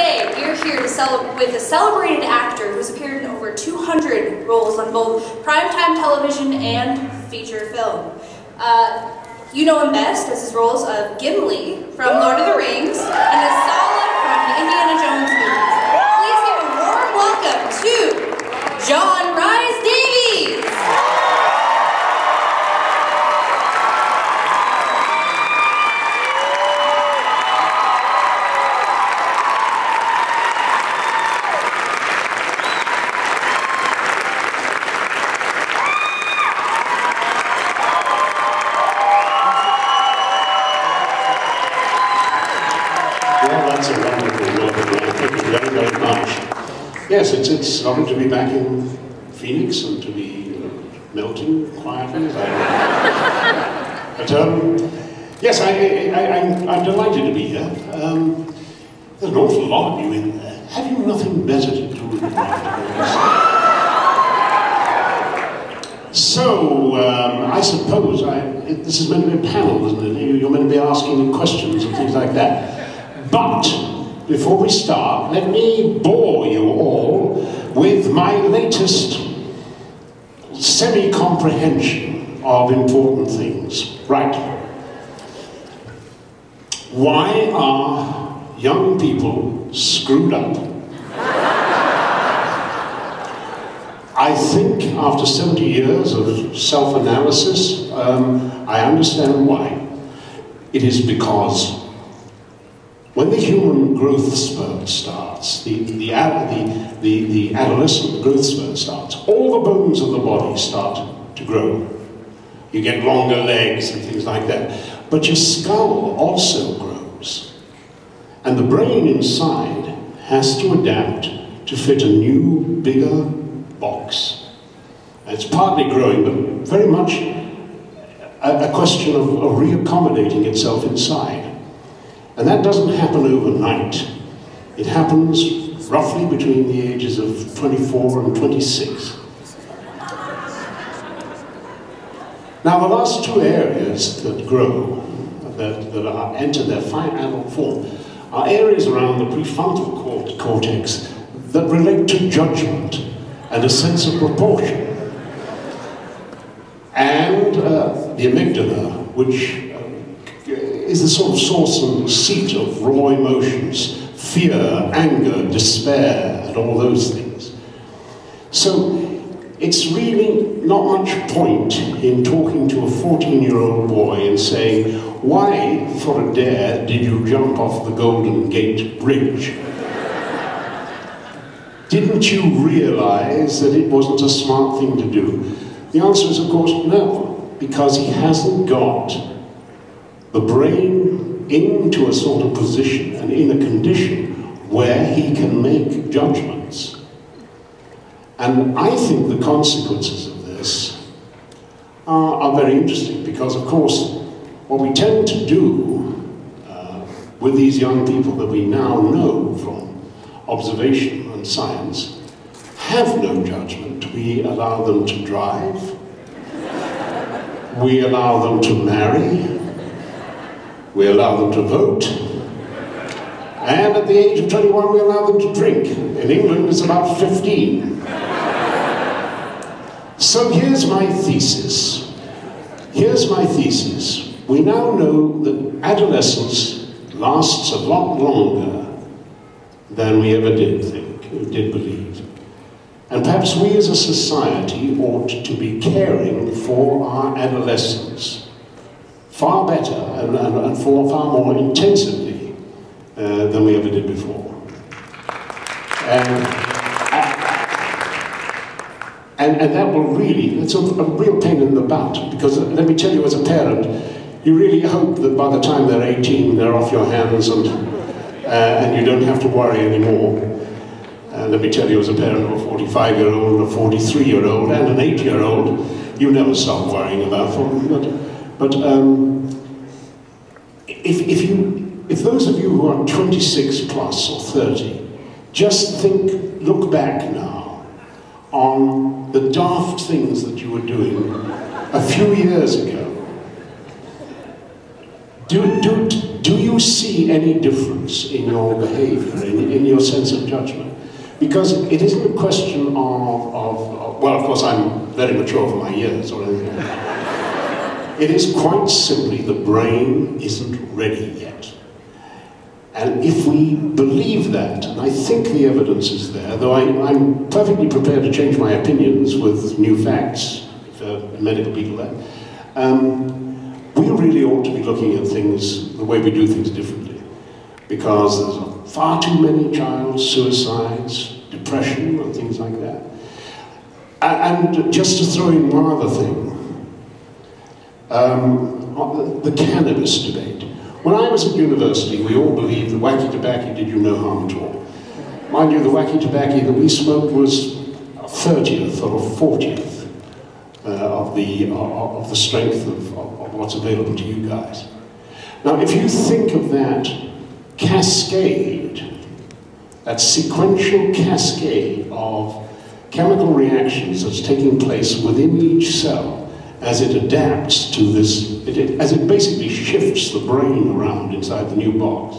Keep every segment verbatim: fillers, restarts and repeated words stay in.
Today, we are here to celebrate with a celebrated actor who's appeared in over two hundred roles on both primetime television and feature film. Uh, you know him best as his roles of Gimli from Lord of the Rings and as Sallah from the Indiana Jones movies. Please give a warm welcome to John Rhys-Davies! Yes, it's, it's lovely to be back in Phoenix and to be uh, melting quietly. But um, yes, I, I, I'm, I'm delighted to be here. Um, there's an awful lot of you in there. Have you nothing better to do with it? So, um, I suppose I, it, this is meant to be a panel, isn't it? You're meant to be asking questions and things like that. But before we start, let me bore you all with my latest semi-comprehension of important things. Right. Why are young people screwed up? I think after seventy years of self-analysis, um, I understand why. It is because when the human growth spurt starts, the, the, the, the, the adolescent growth spurt starts, all the bones of the body start to grow. You get longer legs and things like that. But your skull also grows. And the brain inside has to adapt to fit a new, bigger box. And it's partly growing, but very much a, a question of, of reaccommodating itself inside. And that doesn't happen overnight. It happens roughly between the ages of twenty-four and twenty-six. Now, the last two areas that grow, that, that are, enter their fine adult form, are areas around the prefrontal cortex that relate to judgment and a sense of proportion. And uh, the amygdala, which is the sort of source and seat of raw emotions, fear, anger, despair, and all those things. So it's really not much point in talking to a fourteen-year-old boy and saying, why, for a dare, did you jump off the Golden Gate Bridge? Didn't you realize that it wasn't a smart thing to do? The answer is, of course, no, because he hasn't got the brain into a sort of position and in a condition where he can make judgments. And I think the consequences of this are, are very interesting because, of course, what we tend to do uh, with these young people that we now know from observation and science have no judgment. We allow them to drive. We allow them to marry. We allow them to vote, and at the age of twenty-one, we allow them to drink. In England, it's about fifteen. So here's my thesis. Here's my thesis. We now know that adolescence lasts a lot longer than we ever did think, did believe. And perhaps we as a society ought to be caring for our adolescents far better and, and, and for far more intensively uh, than we ever did before. And, and, and that will really, it's a, a real pain in the butt, because let me tell you as a parent, you really hope that by the time they're eighteen, they're off your hands and, uh, and you don't have to worry anymore. Uh, let me tell you as a parent of a forty-five-year-old, a forty-three-year-old and an eight-year-old, you never stop worrying about them. But, But um, if, if, you, if those of you who are twenty-six plus or thirty, just think, look back now on the daft things that you were doing a few years ago. Do, do, do you see any difference in your behavior, in, in your sense of judgment? Because it isn't a question of, of, of, well, of course I'm very mature for my years or anything like that. It is quite simply the brain isn't ready yet. And if we believe that, and I think the evidence is there, though I, I'm perfectly prepared to change my opinions with new facts, for medical people there, um, we really ought to be looking at things, the way we do things differently. Because there's far too many child suicides, depression, and things like that. And, and just to throw in one other thing, um, the, the cannabis debate. When I was at university, we all believed that wacky tobacco did you no harm at all. Mind you, the wacky tobacco that we smoked was a thirtieth or a fortieth uh, of, the, uh, of the strength of, of, of what's available to you guys. Now, if you think of that cascade, that sequential cascade of chemical reactions that's taking place within each cell, as it adapts to this, it, it, as it basically shifts the brain around inside the new box.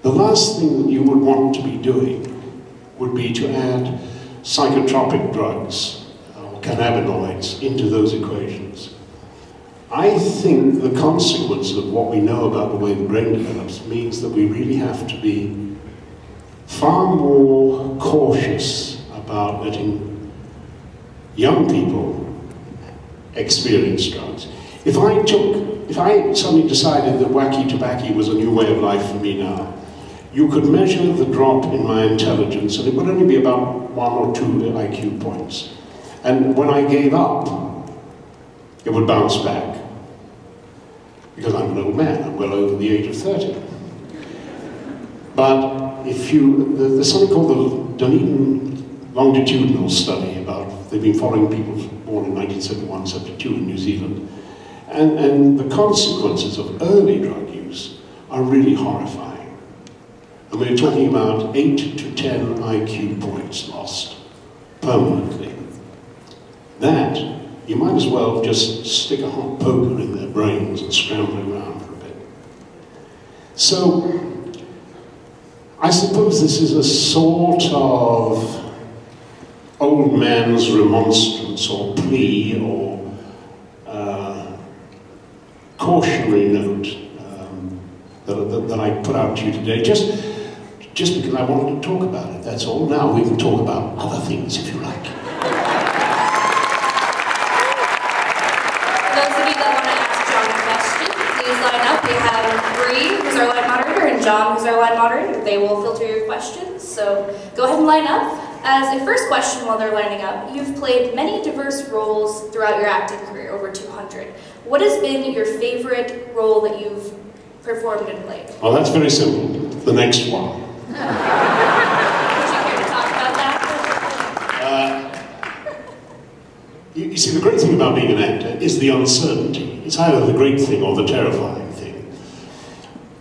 The last thing that you would want to be doing would be to add psychotropic drugs or cannabinoids into those equations. I think the consequence of what we know about the way the brain develops means that we really have to be far more cautious about letting young people experience drugs. If I took, if I suddenly decided that wacky tobacco was a new way of life for me now, you could measure the drop in my intelligence and it would only be about one or two I Q points. And when I gave up, it would bounce back. Because I'm an old man, I'm well over the age of thirty. But if you, there's something called the Dunedin Longitudinal Study about, they've been following people born in nineteen seventy-one, seventy-two in New Zealand. And, and the consequences of early drug use are really horrifying. And we're talking about eight to ten I Q points lost permanently. That, you might as well just stick a hot poker in their brains and scramble around for a bit. So, I suppose this is a sort of old man's remonstrance or plea or uh, cautionary note um, that, that, that I put out to you today, just, just because I wanted to talk about it, that's all. Now we can talk about other things, if you like. Those of you that want to ask John a question, please line up. We have Bree, who's our line moderator, and John, who's our line moderator. They will filter your questions, so go ahead and line up. As a first question while they're lining up, you've played many diverse roles throughout your acting career, over two hundred. What has been your favorite role that you've performed and played? Well, that's very simple. The next one. Would you care to talk about that? Uh, you, you see, the great thing about being an actor is the uncertainty. It's either the great thing or the terrifying thing.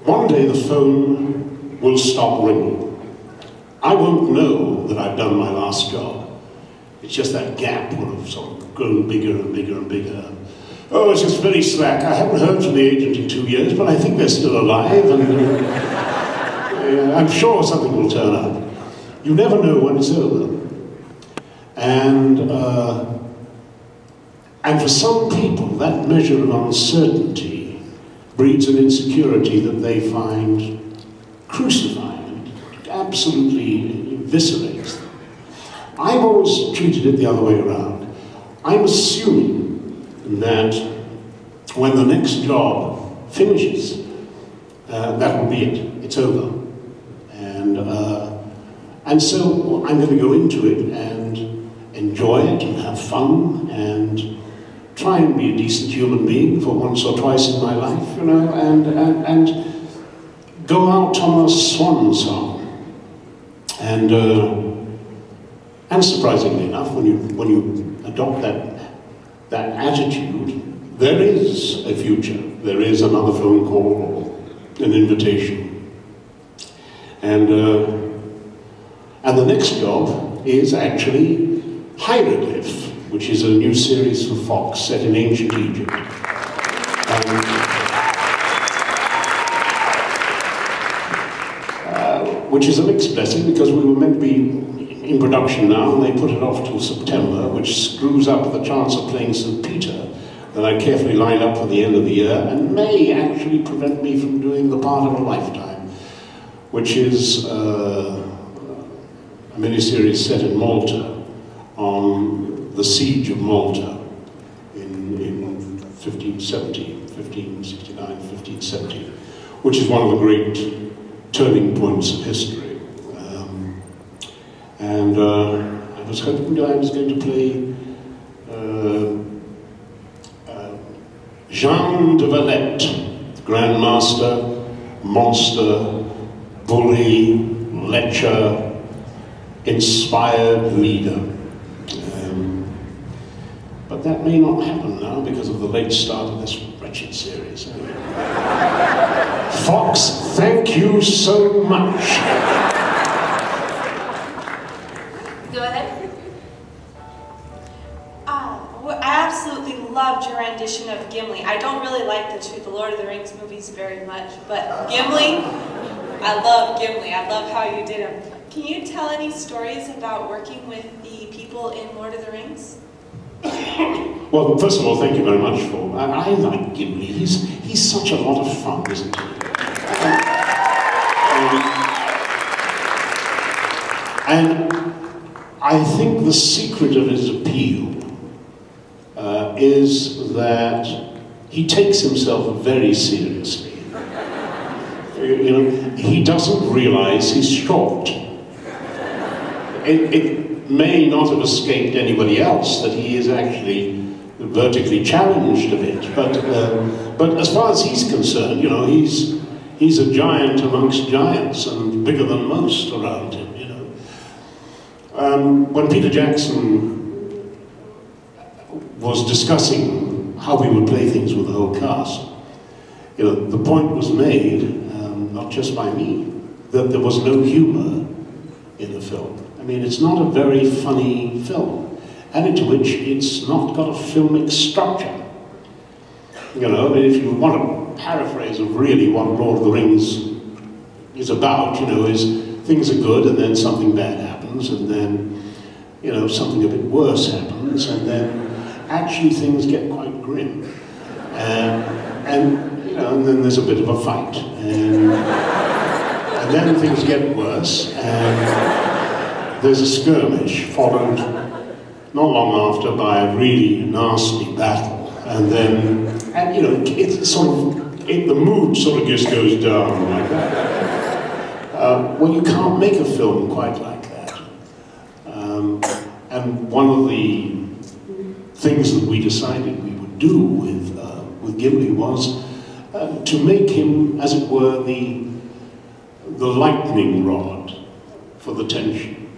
One day the phone will stop ringing. I won't know that I've done my last job. It's just that gap would have sort of grown bigger and bigger and bigger. Oh, it's just very slack. I haven't heard from the agent in two years, but I think they're still alive, and uh, I'm sure something will turn up. You never know when it's over. And, uh, and for some people, that measure of uncertainty breeds an insecurity that they find crucifying. Absolutely eviscerates them. I've always treated it the other way around. I'm assuming that when the next job finishes, uh, that will be it. It's over. And, uh, and so I'm going to go into it and enjoy it and have fun and try and be a decent human being for once or twice in my life, you know, and, and, and go out on a swan song. And, uh, and surprisingly enough, when you, when you adopt that, that attitude, there is a future. There is another phone call or an invitation. And, uh, and the next job is actually Hieroglyph, which is a new series for Fox set in ancient Egypt. Um, which is a mixed blessing because we were meant to be in production now, and they put it off till September, which screws up the chance of playing Saint Peter that I carefully lined up for the end of the year, and may actually prevent me from doing the part of a lifetime, which is uh, a miniseries set in Malta on the Siege of Malta in, in fifteen seventy, fifteen sixty-nine, fifteen seventy, which is one of the great turning points of history. Um, and uh, I was hoping that I was going to play uh, Jean de Valette, Grand Master, monster, bully, lecher, inspired leader. Um, but that may not happen now because of the late start of this wretched series. Anyway. Fox, thank you so much. Go ahead. I absolutely loved your rendition of Gimli. I don't really like the two, the Lord of the Rings movies very much, but Gimli, I love Gimli. I love how you did him. Can you tell any stories about working with the people in Lord of the Rings? Well, first of all, thank you very much for. I, I like Gimli. He's he's such a lot of fun, isn't he? And, um, and I think the secret of his appeal Uh, is that he takes himself very seriously. You know, he doesn't realize he's short. It, it may not have escaped anybody else that he is actually vertically challenged a bit, but uh, but as far as he's concerned, you know, he's he's a giant amongst giants and bigger than most around him. You know, um, when Peter Jackson was discussing how we would play things with the whole cast, you know, the point was made, um, not just by me, that there was no humor in the film. I mean, it's not a very funny film, added to which it's not got a filmic structure. You know, I mean, if you want a paraphrase of really what Lord of the Rings is about, you know, is things are good and then something bad happens, and then, you know, something a bit worse happens, and then actually things get quite grim. Uh, and, you know, and then there's a bit of a fight. And, and then things get worse. And there's a skirmish followed not long after by a really nasty battle. And then, and you know, it's sort of, it, the mood sort of just goes down like that. Uh, well, you can't make a film quite like that. Um, and one of the things that we decided we would do with, uh, with Gimli was uh, to make him, as it were, the, the lightning rod for the tension.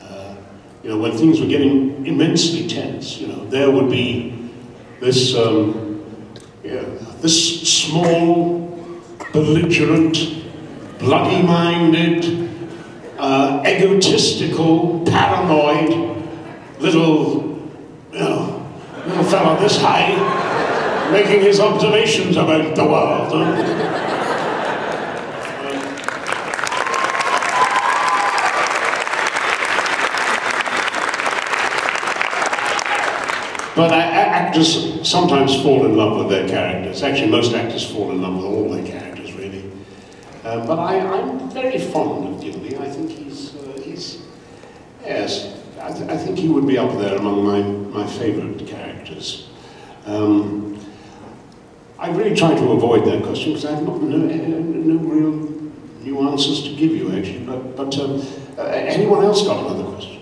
Uh, you know, when things were getting immensely tense, you know, there would be this, um, yeah, this small, belligerent, bloody-minded, uh, egotistical, paranoid, little No, little fella this high, making his observations about the world. But I, actors sometimes fall in love with their characters. Actually, most actors fall in love with all their characters, really. Uh, but I, I'm very fond of Gimli. I think he's, uh, he's, yes. I, th I think he would be up there among my, my favorite characters. Um, I really try to avoid that question because I have not, no, no real new answers to give you, actually. But, but um, uh, anyone else got another question?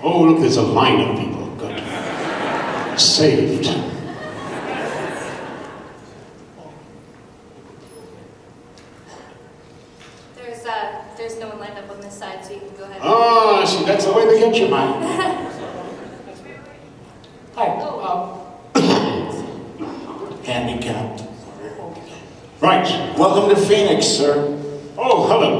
Oh, look, there's a line of people. Good. Saved. There's, uh, there's no one lined up on this side, so you can go ahead. Oh. See, that's the way they get you, man. Hi. Um, handicapped. Right. Welcome to Phoenix, sir. Oh, hello.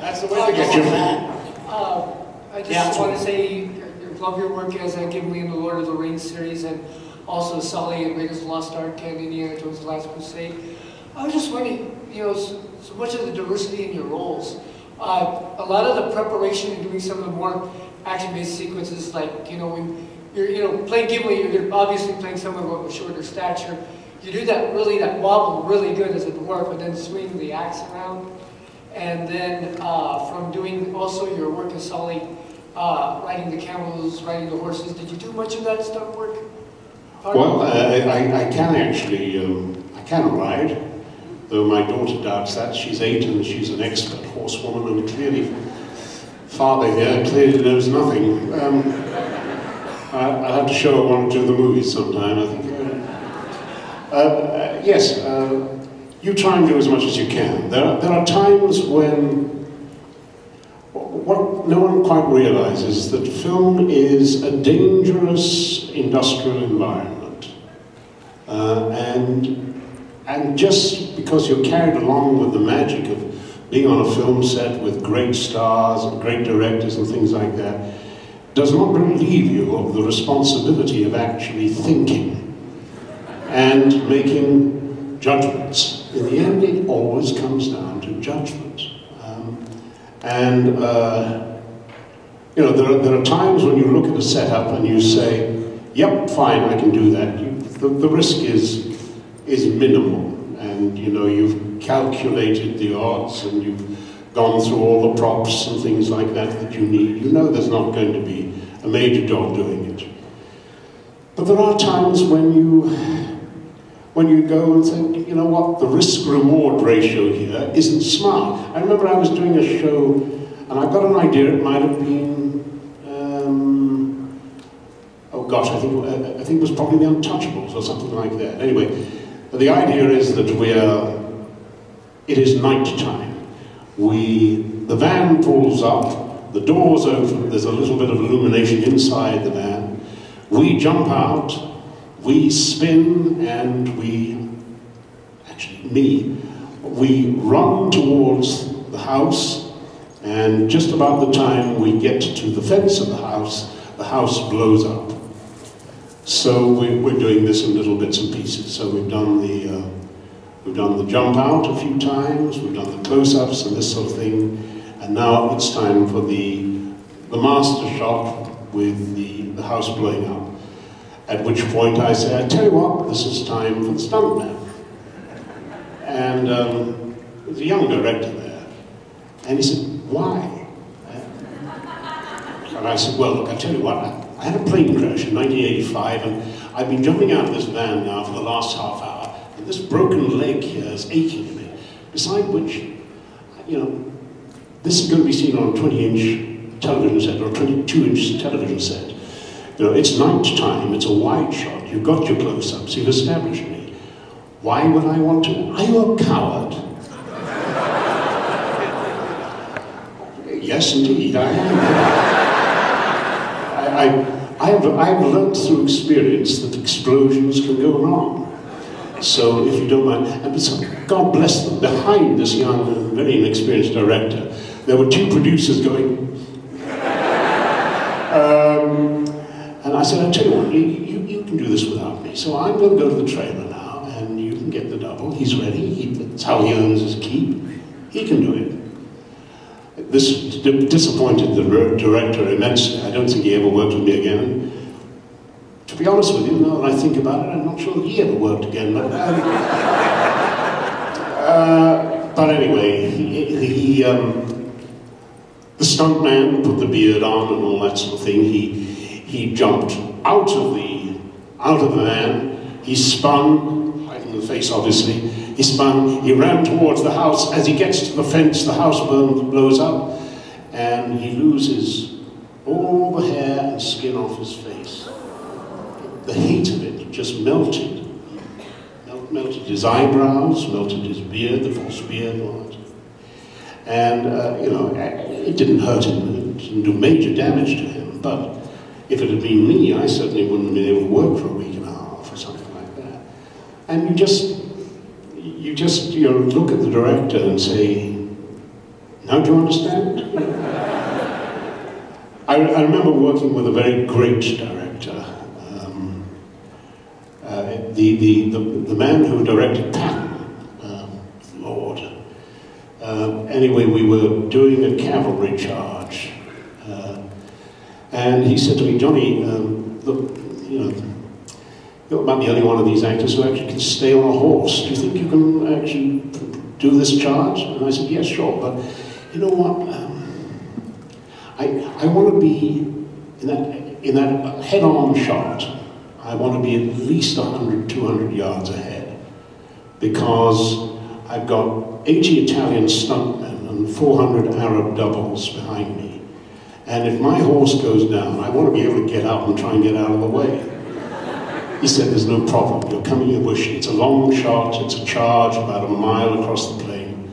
That's the way oh, they get you, man. Uh, I just yeah. want to say, I love your work as uh, Gimli in the Lord of the Rings series, and also Sallah in Raiders of the Lost Ark and Indiana Jones and the Last Crusade. I was just wondering, you know, so much of the diversity in your roles. Uh, a lot of the preparation and doing some of the more action-based sequences, like, you know, when you're, you know, playing Gimli, you're obviously playing someone with shorter stature. You do that really, that wobble really good as a dwarf, and then swing the axe around. And then uh, from doing also your work as Sully, uh, riding the camels, riding the horses, did you do much of that stunt work? Pardon? Well, uh, I, I can actually, um, I can ride. Though my daughter doubts that. She's eight and she's an expert horsewoman, and clearly father here clearly knows nothing. Um, I, I'll have to show her one or two of the movies sometime, I think. Uh, uh, yes, uh, you try and do as much as you can. There are, there are times when what no one quite realizes that film is a dangerous industrial environment. Uh, and And just because you're carried along with the magic of being on a film set with great stars and great directors and things like that, does not relieve you of the responsibility of actually thinking and making judgments. In the end, it always comes down to judgment. Um, and, uh, you know, there are, there are times when you look at a setup and you say, yep, fine, I can do that. You, the, the risk is is minimal, and you know, you've calculated the odds and you've gone through all the props and things like that that you need. You know there's not going to be a major dog doing it. But there are times when you, when you go and think, you know what, the risk-reward ratio here isn't smart. I remember I was doing a show and I got an idea, it might have been, um, oh gosh, I think, I think it was probably The Untouchables or something like that. Anyway. The idea is that we're, it is night time. We, the van pulls up, the doors open, there's a little bit of illumination inside the van. We jump out, we spin, and we, actually me, we run towards the house, and just about the time we get to the fence of the house, the house blows up. So we, we're doing this in little bits and pieces. So we've done the uh, we've done the jump out a few times. We've done the close-ups and this sort of thing. And now it's time for the the master shot with the the house blowing up. At which point I say, I tell you what, this is time for the stuntman. And um, there's a young director there, and he said, why? And I said, well, look, I tell you what. I had a plane crash in nineteen eighty-five, and I've been jumping out of this van now for the last half hour, and this broken leg here is aching me. Beside which, you know, this is going to be seen on a twenty inch television set, or a twenty-two inch television set. You know, it's night time, it's a wide shot, you've got your close-ups, you've established me. Why would I want to? Are you a coward? Yes, indeed, I am. I, I've, I've learned through experience that explosions can go wrong. So if you don't mind, and so God bless them, behind this young and very inexperienced director, there were two producers going, um, and I said, I tell you what, you, you, you can do this without me. So I'm going to go to the trailer now, and you can get the double. He's ready, he, that's how he earns his keep. He can do it. This disappointed the director immensely. I don't think he ever worked with me again. To be honest with you, now that I think about it, I'm not sure that he ever worked again. But, uh, but anyway, he, he um, the stuntman put the beard on and all that sort of thing. He he jumped out of the out of the van. He spun right in the face, obviously. He spun, he ran towards the house. As he gets to the fence, the house blows up, and he loses all the hair and skin off his face. The heat of it just melted. Melt, melted his eyebrows, melted his beard, the false beard, all that. And, uh, you know, it didn't hurt him, it didn't do major damage to him, but if it had been me, I certainly wouldn't have been able to work for a week and a half or something like that. And you just, You just you know, look at the director and say, now do you understand? I, I remember working with a very great director. Um, uh, the, the, the, the man who directed Patton, um, Lord, Um, anyway, we were doing a cavalry charge. Uh, and he said to me, Johnny, um, look, you know, you're about the only one of these actors who actually can stay on a horse. Do you think you can actually do this charge? And I said, yes, yeah, sure, but you know what? Um, I, I want to be in that, in that head-on shot. I want to be at least a hundred, two hundred yards ahead, because I've got eighty Italian stuntmen and four hundred Arab doubles behind me. And if my horse goes down, I want to be able to get up and try and get out of the way. He said, there's no problem. You're coming in the bush. It's a long shot. It's a charge about a mile across the plain.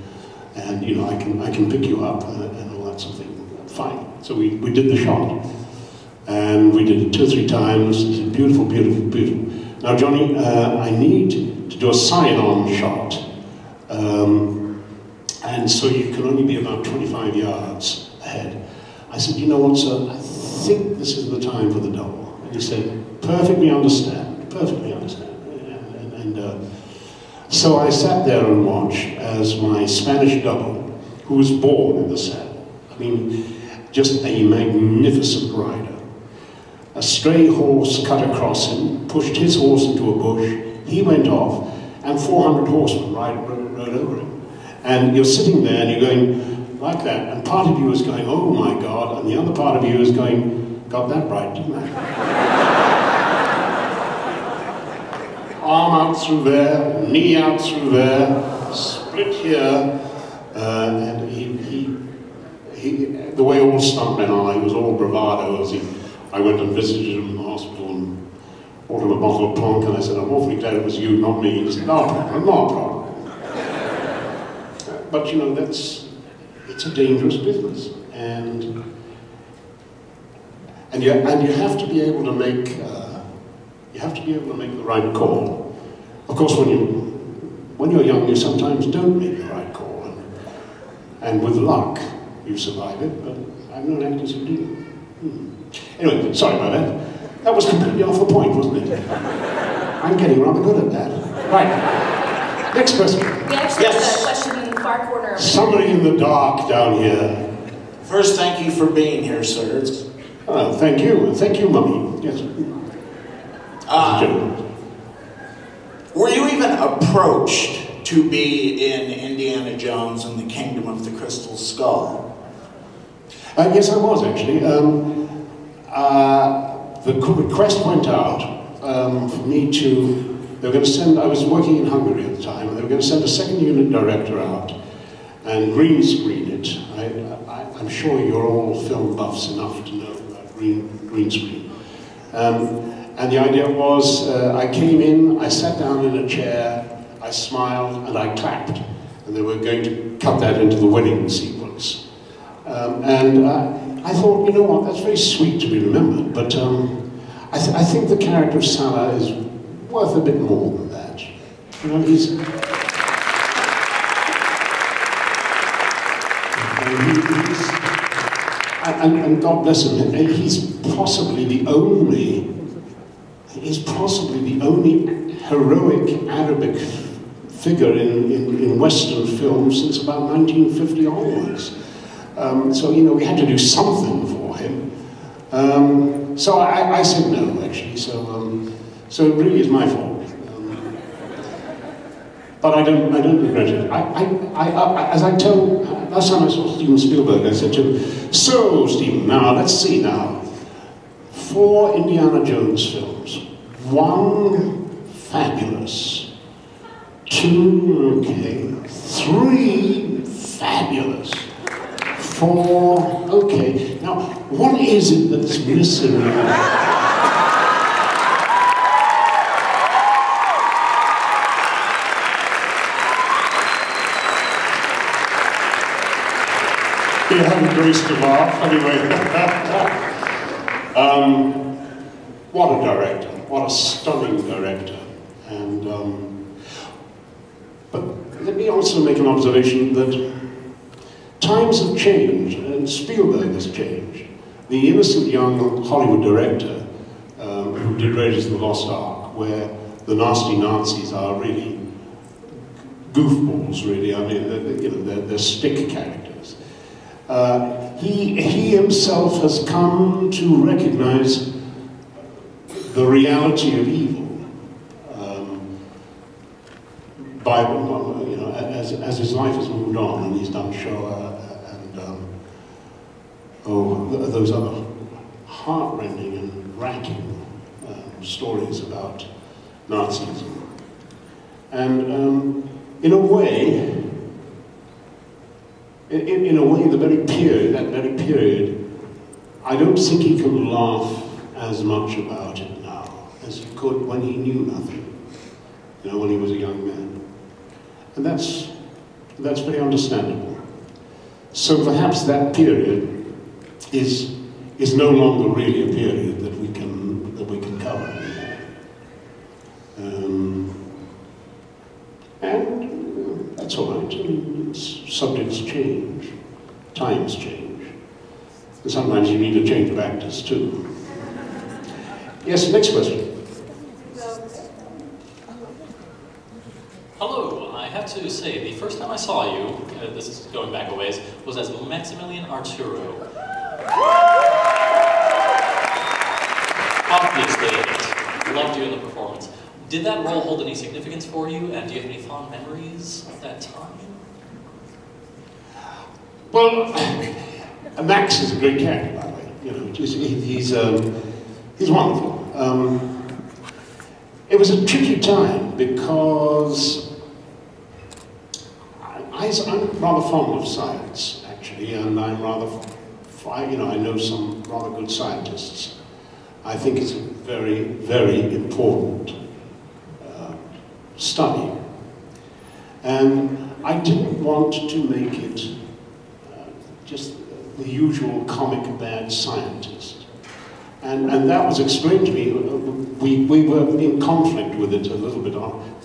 And, you know, I can, I can pick you up and, and all that sort of thing. Fine. So we, we did the shot. And we did it two or three times. It was beautiful, beautiful, beautiful. Now, Johnny, uh, I need to do a side-on shot. Um, and so you can only be about twenty-five yards ahead. I said, you know what, sir? I think this is the time for the double. And he said, perfectly understand, perfectly understand. And, and uh, so I sat there and watched as my Spanish double, who was born in the saddle, I mean, just a magnificent rider. A stray horse cut across him, pushed his horse into a bush, he went off, and four hundred horsemen ride, rode, rode over him. And you're sitting there and you're going like that, and part of you is going, oh my God, and the other part of you is going, got that right, didn't I? Arm out through there, knee out through there, split here, uh, and he, he, he, the way all stuntmen are, he was all bravado as he, I went and visited him in the hospital and bought him a bottle of Ponk, and I said, I'm awfully glad it was you, not me. He said, no problem, no problem. But you know, that's, it's a dangerous business. And, and, you, and you have to be able to make, uh, you have to be able to make the right call. Of course, when, you, when you're young, you sometimes don't make the right call. And, and with luck, you survive it, but I've known actors who do. Hmm. Anyway, sorry about that. That was completely off the point, wasn't it? I'm getting rather good at that. Right. Next person. We actually yes. have a question in the far corner. Somebody in the dark down here. First, thank you for being here, sir. It's... Oh, thank you. Thank you, Mummy. Yes. Uh, were you even approached to be in Indiana Jones and the Kingdom of the Crystal Skull? Uh, yes, I was, actually. Um, Uh, the request went out um, for me to, they were going to send, I was working in Hungary at the time, and they were going to send a second unit director out and green screen it. I, I, I'm sure you're all film buffs enough to know about green, green screen. Um, and the idea was, uh, I came in, I sat down in a chair, I smiled, and I clapped. And they were going to cut that into the wedding sequence. Um, and I, I thought, you know what, that's very sweet to be remembered, but um, I, th I think the character of Sallah is worth a bit more than that. You know, he's, he's and, and God bless him, he's possibly the only, he's possibly the only heroic Arabic figure in, in, in Western film since about nineteen fifty onwards. Um, so, you know, we had to do something for him. Um, so I, I said no, actually. So, um, so it really is my fault. Um, but I don't, I don't regret it. I, I, I, I, as I told, last time I saw Steven Spielberg, I said to him, so, Steven, now, let's see now. Four Indiana Jones films. One, fabulous. Two, okay. Three, fabulous. Four, okay. Now, what is it that's missing? You haven't graced the mark, anyway. um, what a director! What a stunning director! And um, but let me also make an observation that. Times have changed, and Spielberg has changed. The innocent young Hollywood director um, who did Raiders of the Lost Ark, where the nasty Nazis are really goofballs, really. I mean, they're, you know, they're, they're stick characters. Uh, he, he himself has come to recognize the reality of evil um, by, you know, as, as his life has moved on, and he's done Shoah and um, oh, those other heartrending and racking um, stories about Nazism. And um, in a way, in, in a way, the very period, that very period, I don't think he can laugh as much about it now as he could when he knew nothing, you know, when he was a young man. And that's, that's very understandable. So perhaps that period is, is no longer really a period that we can, that we can cover. Um, And that's all right. I mean, it's, subjects change, times change. And sometimes you need a change of actors too. Yes, next question. Hello, I have to say, the first time I saw you, uh, this is going back a ways, was as Maximilian Arturo. Obviously, loved you in the performance. Did that role hold any significance for you, and do you have any fond memories of that time? Well, Max is a great character, by the way. You know, he's he's, um, he's wonderful. Um, it was a tricky time because I, I, I'm rather fond of science, actually, and I'm rather, I, you know, I know some rather good scientists. I think it's very, very important study, and I didn't want to make it uh, just the usual comic bad scientist, and and that was explained to me. We we were in conflict with it a little bit on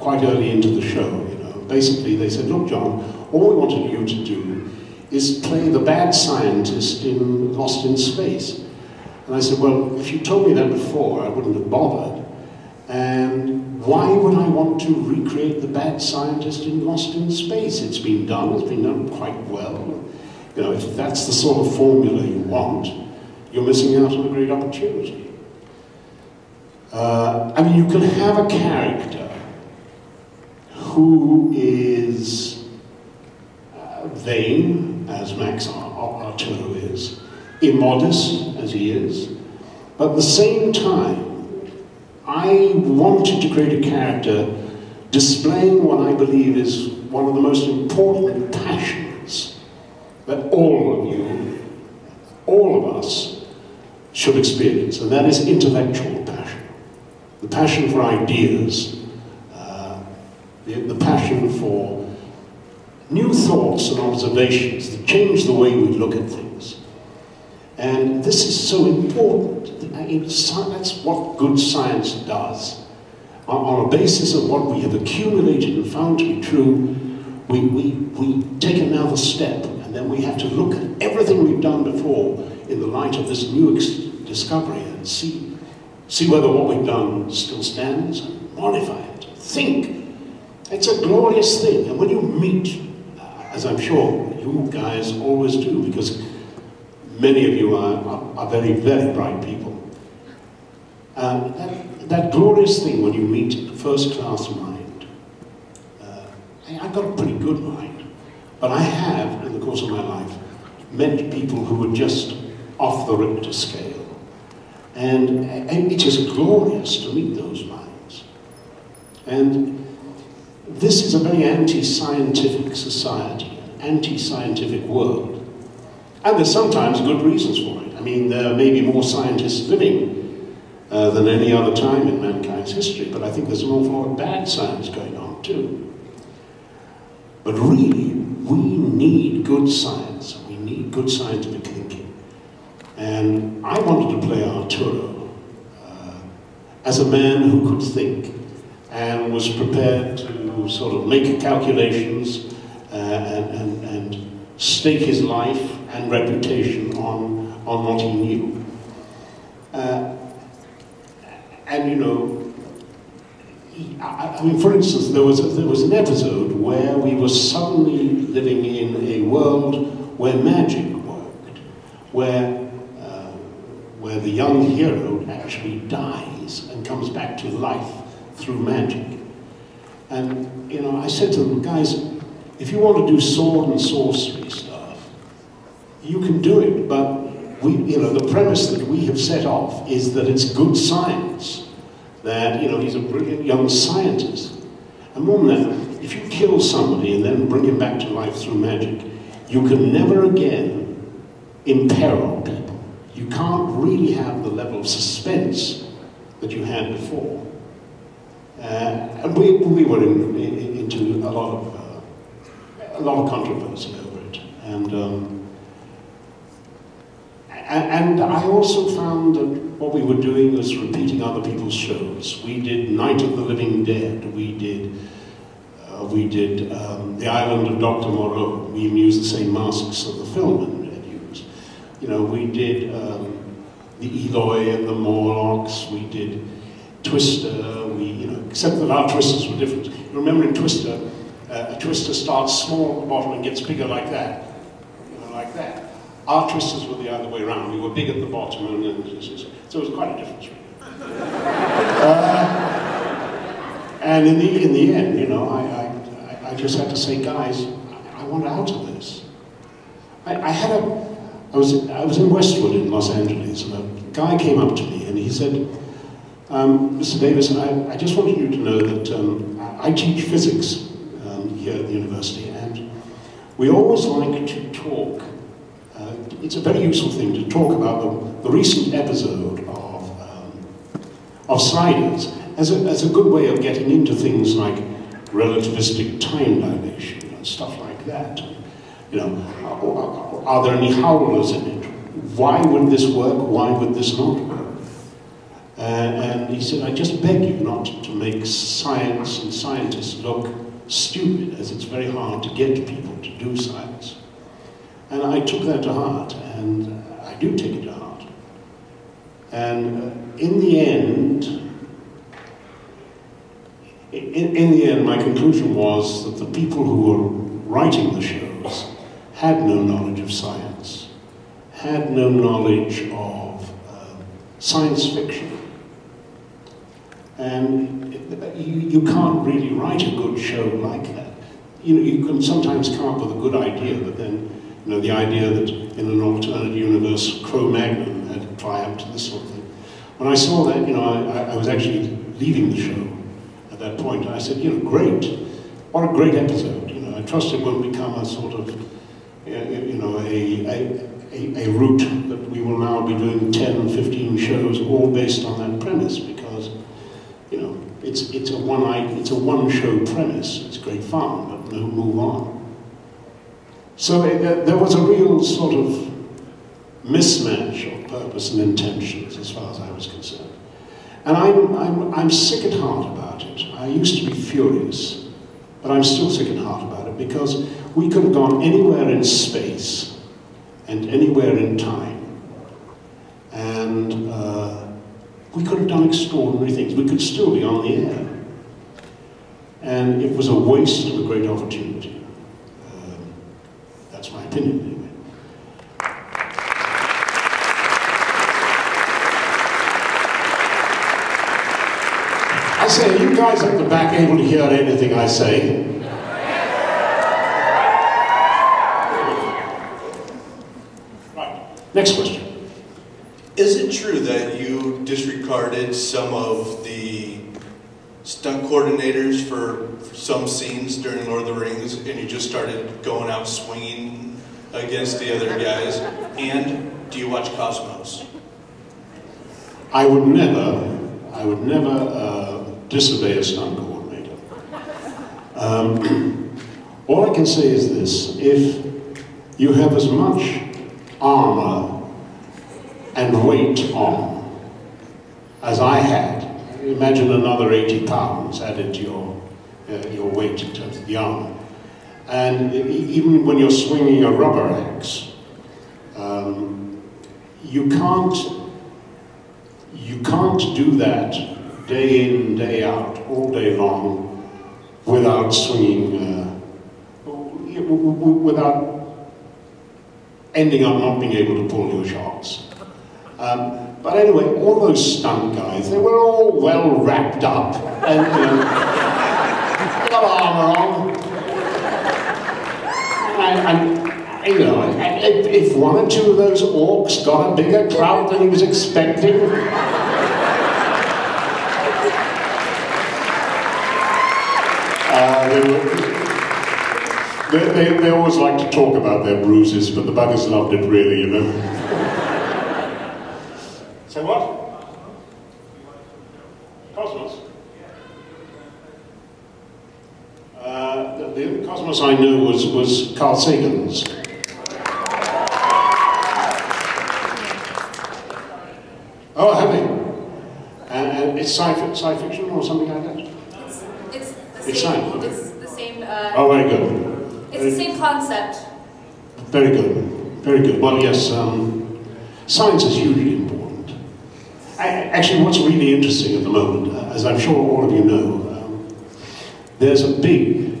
quite early into the show. You know, basically they said, "Look, John, all we wanted you to do is play the bad scientist in Lost in Space," and I said, "Well, if you told me that before, I wouldn't have bothered." And why would I want to recreate the bad scientist in Lost in Space? It's been done, it's been done quite well. You know, if that's the sort of formula you want, you're missing out on a great opportunity. Uh, I mean, you can have a character who is uh, vain, as Max Arturo is, immodest, as he is, but at the same time, I wanted to create a character displaying what I believe is one of the most important passions that all of you, all of us, should experience, and that is intellectual passion. The passion for ideas, uh, the, the passion for new thoughts and observations that change the way we look at things. And this is so important. That's what good science does. On a basis of what we have accumulated and found to be true, we, we, we take another step, and then we have to look at everything we've done before in the light of this new discovery and see, see whether what we've done still stands, and modify it, think. It's a glorious thing, and when you meet, as I'm sure you guys always do, because many of you are, are, are very, very bright people. Um, that, that glorious thing when you meet first-class mind. Uh, I, I've got a pretty good mind, but I have, in the course of my life, met people who were just off the Richter scale. And, and it is glorious to meet those minds. And this is a very anti-scientific society, an anti-scientific world. And there's sometimes good reasons for it. I mean, there may be more scientists living uh, than any other time in mankind's history, but I think there's an awful lot of bad science going on too. But really, we need good science. We need good scientific thinking. And I wanted to play Arturo uh, as a man who could think and was prepared to sort of make calculations uh, and, and, and stake his life and reputation on, on what he knew. Uh, and you know, he, I mean, for instance, there was, a, there was an episode where we were suddenly living in a world where magic worked, where, uh, where the young hero actually dies and comes back to life through magic. And, you know, I said to them, guys, if you want to do sword and sorcery stuff, you can do it, but we, you know, the premise that we have set off is that it's good science. That, you know, he's a brilliant young scientist. And more than that, if you kill somebody and then bring him back to life through magic, you can never again imperil people. You can't really have the level of suspense that you had before. Uh, and we, we were in, in, into a lot of uh, a lot of controversy over it. And, um, and, and I also found that what we were doing was repeating other people's shows. We did Night of the Living Dead. We did, uh, we did um, The Island of Doctor Moreau. We used the same masks that the film had used. You know, we did um, the Eloi and the Morlocks. We did Twister. We, you know, except that our Twisters were different. Remember, in Twister, uh, a Twister starts small at the bottom and gets bigger like that, you know, like that. Our Twisters were the other way around. We were big at the bottom, and, and, and so it was quite a difference. uh, and in the in the end, you know, I I, I just had to say, guys, I, I want out of this. I, I had a I was I was in Westwood in Los Angeles, and a guy came up to me and he said, um, "Mister Davis, I, I just wanted you to know that um, I, I teach physics um, here at the university, and we always like to talk." Uh, it's a very useful thing to talk about the, the recent episode of, um, of Sliders as a, as a good way of getting into things like relativistic time dilation and stuff like that. You know, are, are there any howlers in it? Why would this work? Why would this not work? Uh, and he said, I just beg you not to make science and scientists look stupid, as it's very hard to get people to do science. And I took that to heart, and I do take it to heart. And in the end, in, in the end, my conclusion was that the people who were writing the shows had no knowledge of science, had no knowledge of uh, science fiction. And it, you, you can't really write a good show like that. You know, you can sometimes come up with a good idea, but then you know, the idea that in an alternate universe, Cro-Magnon had triumphed, this sort of thing. When I saw that, you know, I, I was actually leaving the show at that point. I said, you know, great. What a great episode. You know, I trust it won't become a sort of, you know, a, a, a, a route that we will now be doing ten, fifteen shows all based on that premise because, you know, it's, it's a one it's a one-show premise. It's great fun, but no move on. So it, there was a real sort of mismatch of purpose and intentions as far as I was concerned. And I'm, I'm, I'm sick at heart about it. I used to be furious, but I'm still sick at heart about it because we could have gone anywhere in space and anywhere in time. And uh, we could have done extraordinary things. We could still be on the air. And it was a waste of a great opportunity. My opinion, anyway. I say, are you guys at the back able to hear anything I say? Right. Next question. Is it true that you disregarded some of the stunt coordinators for some scenes during Lord of the Rings and you just started going out swinging against the other guys? And do you watch Cosmos? I would never, I would never uh, disobey a stunt coordinator. Um, all I can say is this: if you have as much armor and weight on as I had, imagine another eighty pounds added to your uh, your weight in terms of the armor. And even when you're swinging a rubber axe, um, you can't you can't do that day in, day out, all day long, without swinging, uh, without ending up not being able to pull your shots. Um, but anyway, all those stunt guys, they were all well wrapped up, and uh, got armor on. And, and you know, if, if one or two of those orcs got a bigger crowd than he was expecting, uh, they, they, they always like to talk about their bruises, but the buggers loved it really, you know. Say what? Cosmos? Uh, the, the Cosmos I knew was, was Carl Sagan's. Oh, have they? And, and it's sci-fi, sci-fiction or something like that? It's, it's the same. It's, science, okay. It's the same. Uh, oh, very good. It's very, the same concept. Very good. Very good. Well, yes, um, science is hugely important. I, actually, what's really interesting at the moment, uh, as I'm sure all of you know, um, there's a big,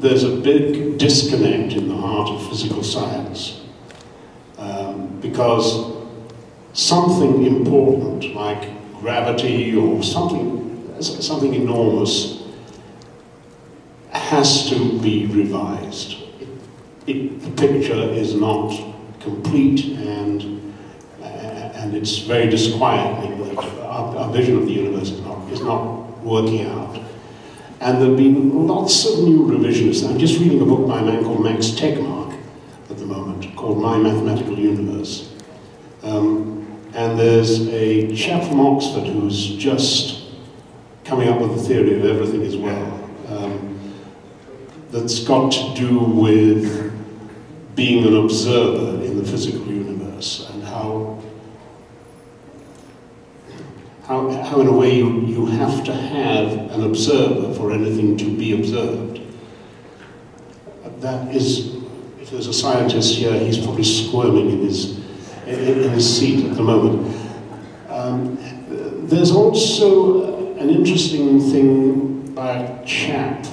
there's a big disconnect in the heart of physical science, um, because something important like gravity or something, something enormous has to be revised. It, it, the picture is not complete, and, uh, and it's very disquieting that our, our vision of the universe is not, is not working out. And there have been lots of new revisionists. I'm just reading a book by a man called Max Tegmark at the moment called My Mathematical Universe. Um, And there's a chap from Oxford who's just coming up with a theory of everything as well, um, that's got to do with being an observer in the physical universe, and how, how, how in a way you, you have to have an observer for anything to be observed. That is, if there's a scientist here, he's probably squirming in his in his seat at the moment. Um, there's also an interesting thing by a chap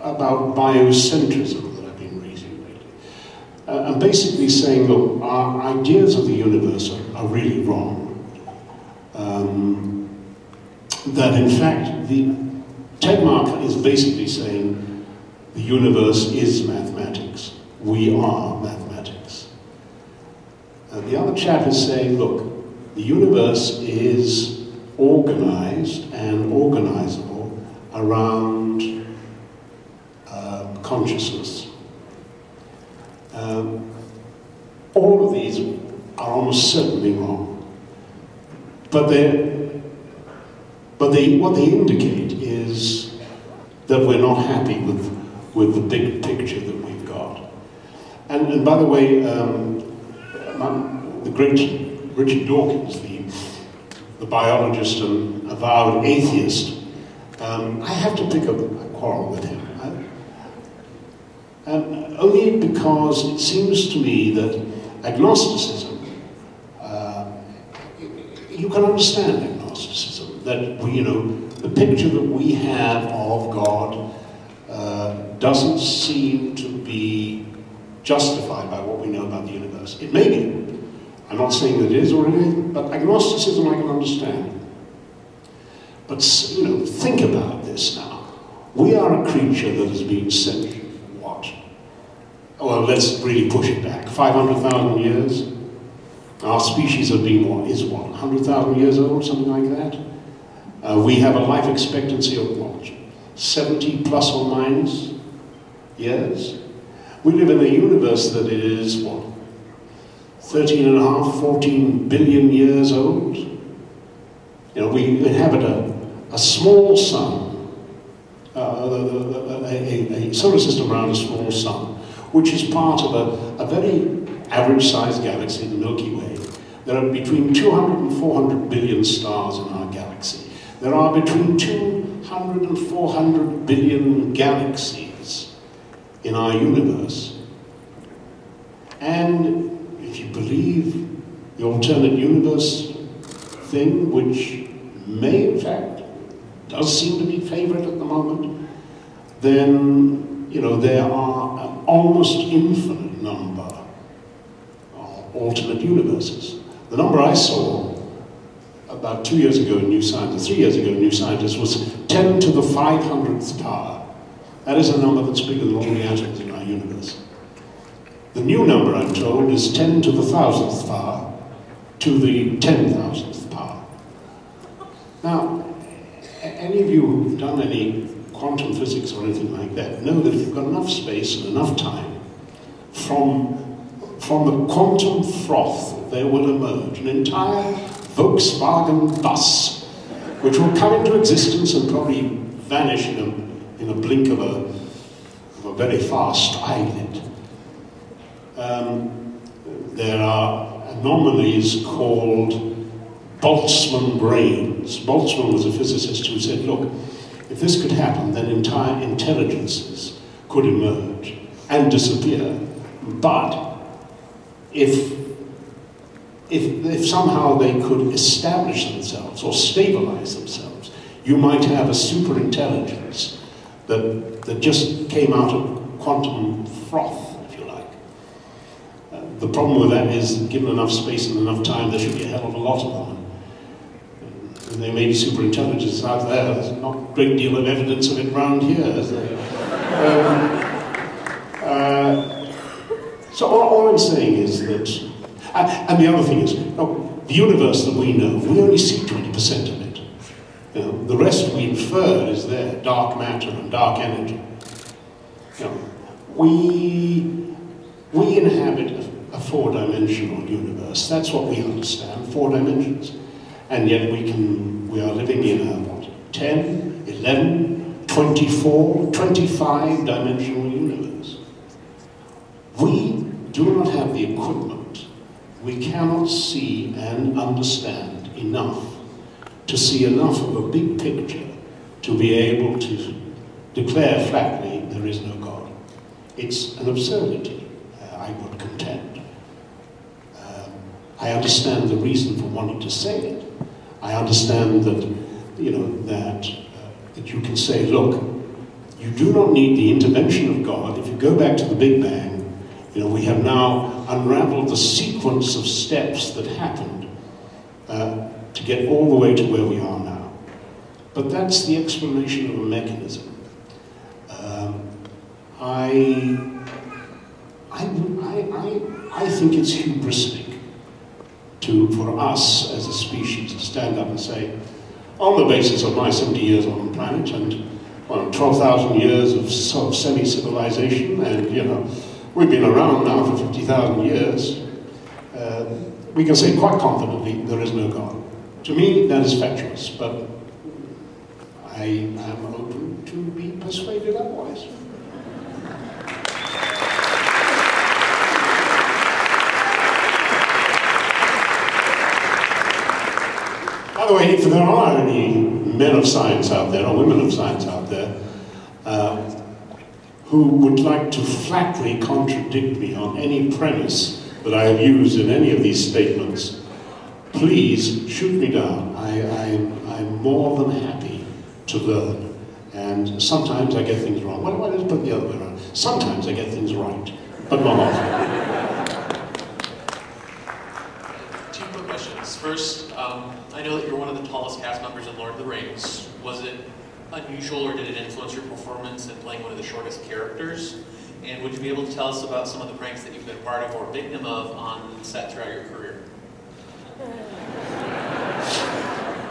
about biocentrism that I've been reading lately. Uh, and basically saying, look, our ideas of the universe are, are really wrong. Um, that in fact, the Tegmark is basically saying the universe is mathematics. We are mathematics. And the other chap is saying, look, the universe is organized and organizable around uh, consciousness. Um, all of these are almost certainly wrong. But, but they, what they indicate is that we're not happy with, with the big picture that we've got. And, and by the way, um, the great Richard Dawkins, the, the biologist and avowed atheist, um, I have to pick up a quarrel with him. I, and only because it seems to me that agnosticism, uh, you can understand agnosticism, that we, you know, the picture that we have of God uh, doesn't seem to be justified by what we know about the universe. It may be. I'm not saying that it is or anything, but agnosticism I can understand. But, you know, think about this now. We are a creature that has been sent, what? Well, let's really push it back. five hundred thousand years? Our species has been, what, is what, one hundred thousand years old, something like that? Uh, we have a life expectancy of, what, seventy plus or minus years? We live in a universe that is, what, thirteen and a half, fourteen billion years old. You know, we inhabit a, a small sun, uh, a, a, a solar system around a small sun, which is part of a, a very average-sized galaxy, the Milky Way. There are between two hundred and four hundred billion stars in our galaxy. There are between two hundred and four hundred billion galaxies in our universe. And if you believe the alternate universe thing, which may in fact, does seem to be favored at the moment, then, you know, there are an almost infinite number of alternate universes. The number I saw about two years ago in New Scientist, three years ago in New Scientist, was ten to the five hundredth power. That is a number that's bigger than all the atoms in our universe. The new number, I'm told, is ten to the thousandth power to the ten thousandth power. Now, any of you who've done any quantum physics or anything like that know that if you've got enough space and enough time, from, from the quantum froth there will emerge an entire Volkswagen bus, which will come into existence and probably vanish in a, in a blink of a, of a very fast eyelid. Um, there are anomalies called Boltzmann brains. Boltzmann was a physicist who said, look, if this could happen, then entire intelligences could emerge and disappear. But if, if, if somehow they could establish themselves or stabilize themselves, you might have a superintelligence that, that just came out of quantum froth. The problem with that is, given enough space and enough time, there should be a hell of a lot of them. And there may be superintelligences out there. There's not a great deal of evidence of it around here, is there? um, uh, so all, all I'm saying is that... Uh, and the other thing is, look, the universe that we know, we only see twenty percent of it. You know, the rest we infer is there, dark matter and dark energy. You know, we, we inhabit a a four-dimensional universe. That's what we understand, four dimensions. And yet we can, we are living in a, what, ten, eleven, twenty-four, twenty-five dimensional universe. We do not have the equipment. We cannot see and understand enough to see enough of a big picture to be able to declare flatly there is no God. It's an absurdity, I would contend. I understand the reason for wanting to say it. I understand that, you know, that, uh, that you can say, look, you do not need the intervention of God. If you go back to the Big Bang, you know, we have now unraveled the sequence of steps that happened uh, to get all the way to where we are now. But that's the explanation of a mechanism. Um, I, I, I, I think it's hubristic. To, for us as a species to stand up and say, on the basis of my seventy years on the planet and well, twelve thousand years of sort of semi-civilization, and you know, we've been around now for fifty thousand years, uh, we can say quite confidently there is no God. To me, that is fatuous, but I am open to be persuaded otherwise. By the way, if there are any men of science out there, or women of science out there, uh, who would like to flatly contradict me on any premise that I have used in any of these statements, please shoot me down. I, I, I'm more than happy to learn. And sometimes I get things wrong. Why don't I just put the other way around? Sometimes I get things right, but not often. Two quick questions. First, um, I know that you're one of the tallest cast members in Lord of the Rings. Was it unusual or did it influence your performance in playing one of the shortest characters? And would you be able to tell us about some of the pranks that you've been part of or victim of on set throughout your career?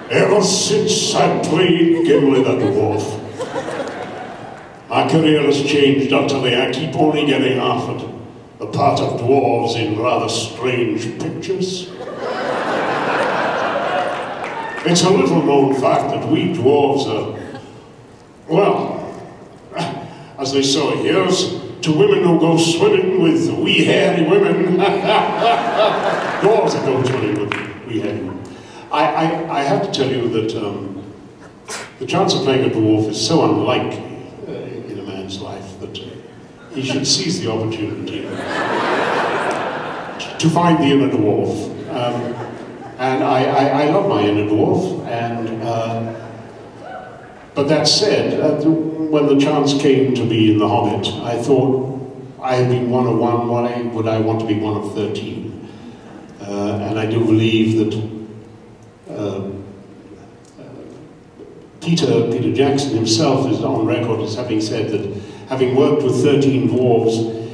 Ever since I played Gimli the Dwarf, my career has changed utterly. I keep only getting offered the part of dwarves in rather strange pictures. It's a little-known fact that we dwarves are, well, as they so hears, to women who go swimming with wee hairy women. Dwarves who go swimming with wee hairy women. I, I, I have to tell you that um, the chance of playing a dwarf is so unlikely uh, in a man's life that uh, he should seize the opportunity to find the inner dwarf. Um, And I, I, I love my inner dwarf, and, uh, but that said, uh, when the chance came to be in The Hobbit, I thought, I had been one of one, why would I want to be one of thirteen? Uh, and I do believe that uh, Peter, Peter Jackson himself is on record as having said that having worked with thirteen dwarves,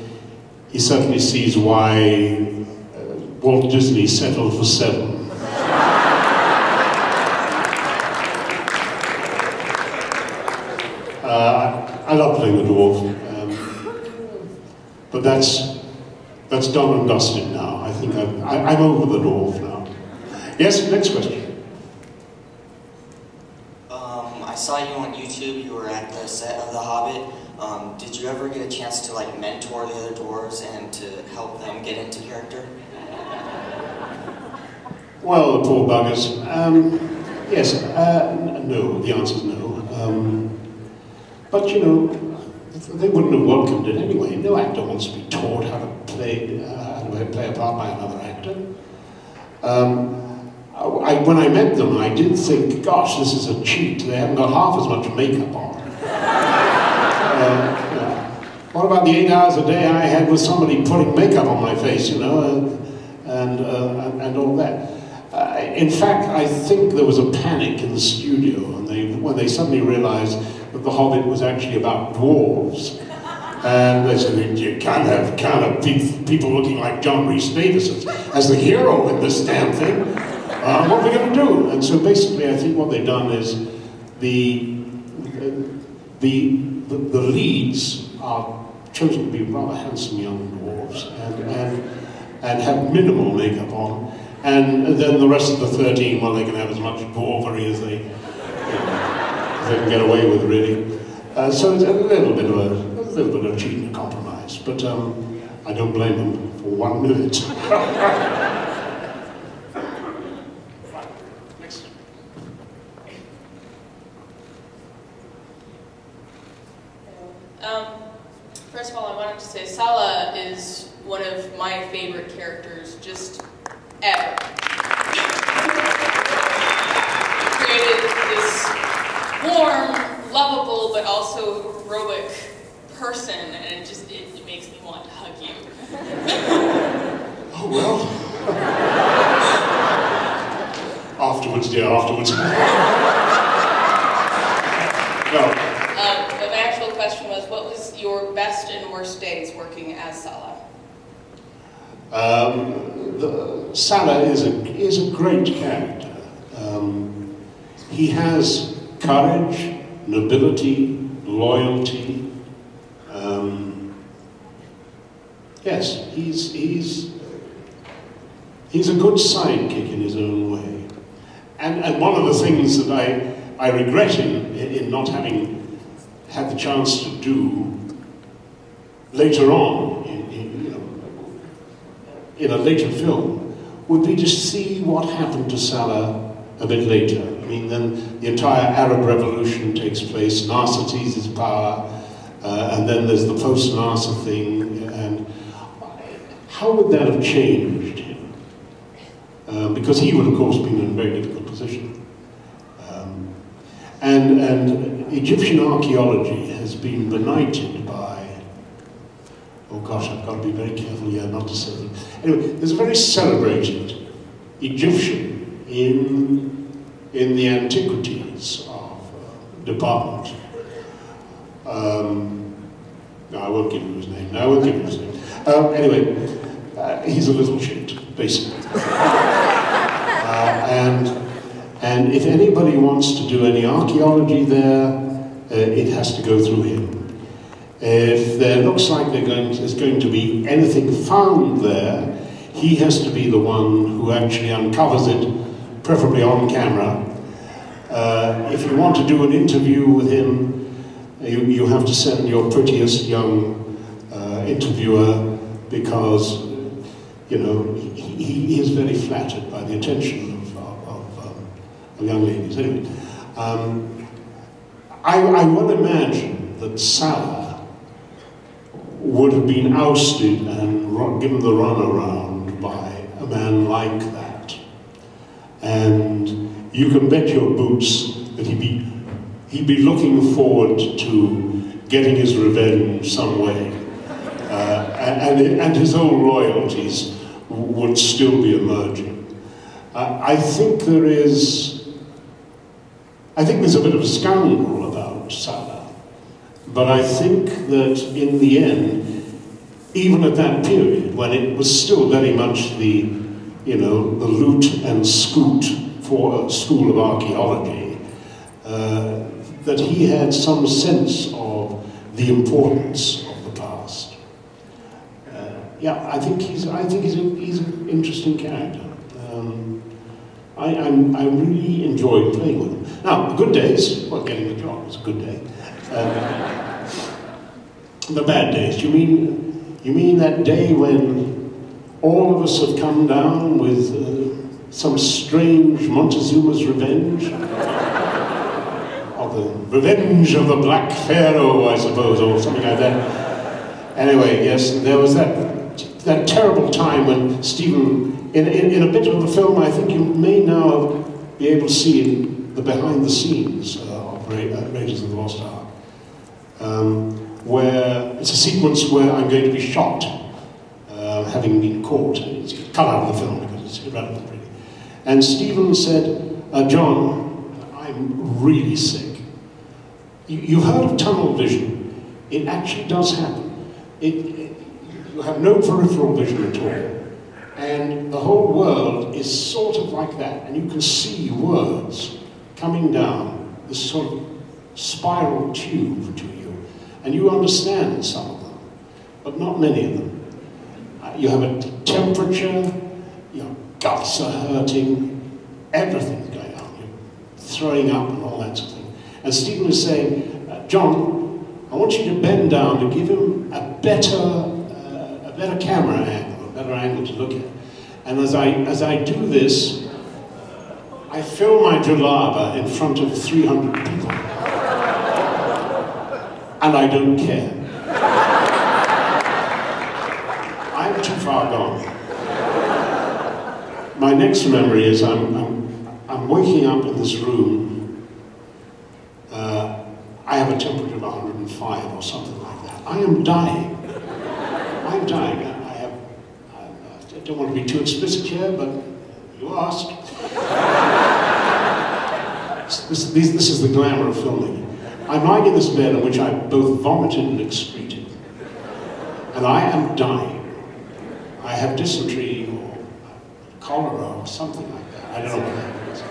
he certainly sees why uh, Walt Disney settled for seven. Uh, I love playing the dwarf, um, but that's that's done and dusted now. I think I'm, I, I'm over the dwarf now. Yes, next question. Um, I saw you on YouTube. You were at the set of The Hobbit. Um, did you ever get a chance to like mentor the other dwarves and to help them get into character? Well, the poor buggers. Um, yes. Uh, no. The answer is no. Um, But you know, they wouldn't have welcomed it anyway. No actor wants to be taught how to play, uh, how to play a part by another actor. Um, I, when I met them, I did think, gosh, this is a cheat. They haven't got half as much makeup on. uh, yeah. What about the eight hours a day I had with somebody putting makeup on my face, you know, uh, and, uh, and, and all that. Uh, in fact, I think there was a panic in the studio and they, when they suddenly realized that The Hobbit was actually about dwarves. And they said, you can't have, can't have pe people looking like John Rhys-Davies as, as the hero in this damn thing. Uh, what are we going to do? And so basically, I think what they've done is the, the, the, the leads are chosen to be rather handsome young dwarves and, and, and have minimal makeup on. And then the rest of the thirteen, well, they can have as much dwarvery as they... they can get away with, really. Uh, so it's a little bit of a, a little bit of cheating and compromise, but um, I don't blame them for one minute. Right. Next. Um, first of all, I wanted to say Sallah is one of my favorite characters, just ever. Created this warm, lovable, but also heroic person, and it just, it, it makes me want to hug you. Oh, well. Afterwards, dear, afterwards. No. Um, but my actual question was, what was your best and worst days working as Sallah? Um, the, Sallah is a, is a great character. Um, he has courage, nobility, loyalty. Um, yes, he's, he's, he's a good sidekick in his own way. And, and one of the things that I, I regret in, in not having had the chance to do later on, in, in, you know, in a later film, would be to see what happened to Sallah a bit later. I mean, then the entire Arab Revolution takes place, Nasser seizes power, uh, and then there's the post-Nasser thing, and how would that have changed him? Uh, because he would, of course, been in a very difficult position. Um, and, and Egyptian archaeology has been benighted by, oh gosh, I've got to be very careful here not to say that. Anyway, there's a very celebrated Egyptian In, in the antiquities of uh, department. Um, no, I won't give you his name. No, I won't give you his name. Um, anyway, uh, he's a little shit, basically. uh, and, and if anybody wants to do any archaeology there, uh, it has to go through him. If there looks like they're going to, there's going to be anything found there, he has to be the one who actually uncovers it, preferably on camera. Uh, if you want to do an interview with him, you, you have to send your prettiest young uh, interviewer because, you know, he, he is very flattered by the attention of, of, of, um, of young ladies. Anyway, um, I, I will imagine that Sallah would have been ousted and given the runaround by a man like that. And you can bet your boots that he'd be, he'd be looking forward to getting his revenge some way. Uh, and, and, and his old loyalties would still be emerging. Uh, I think there is, I think there's a bit of a scoundrel about Sallah, but I think that in the end, even at that period, when it was still very much the, you know, the loot and scoot for a school of archaeology, uh, that he had some sense of the importance of the past. Uh, yeah, I think he's, I think he's, a, he's an interesting character. Um, I, I'm, I really enjoyed playing with him. Now, good days, well, getting the job was a good day. Uh, the bad days, you mean, you mean that day when all of us have come down with uh, some strange Montezuma's revenge? Or the revenge of the Black Pharaoh, I suppose, or something like that. Anyway, yes, there was that, that terrible time when Stephen, in, in, in a bit of the film, I think you may now be able to see in the behind the scenes uh, of Raiders of the Lost Ark, um, where it's a sequence where I'm going to be shot, having been caught. It's cut out of the film because it's irrelevant, really. And Stephen said, uh, John, I'm really sick. You, you've heard of tunnel vision. It actually does happen. It, it, you have no peripheral vision at all. And the whole world is sort of like that. And you can see words coming down this sort of spiral tube to you. And you understand some of them, but not many of them. You have a temperature, your guts are hurting, everything's going on, you're throwing up and all that sort of thing. And Stephen is saying, uh, John, I want you to bend down and give him a better, uh, a better camera angle, a better angle to look at. And as I, as I do this, I fill my jalaba in front of three hundred people. And I don't care. Too far gone. My next memory is I'm, I'm, I'm waking up in this room. Uh, I have a temperature of one hundred and five or something like that. I am dying. I'm dying. I, have, I, I don't want to be too explicit here, but you asked. this, this, this is the glamour of filming. I'm lying in this bed in which I both vomited and excreted. And I am dying. I have dysentery or cholera or something like that. I don't know what that is.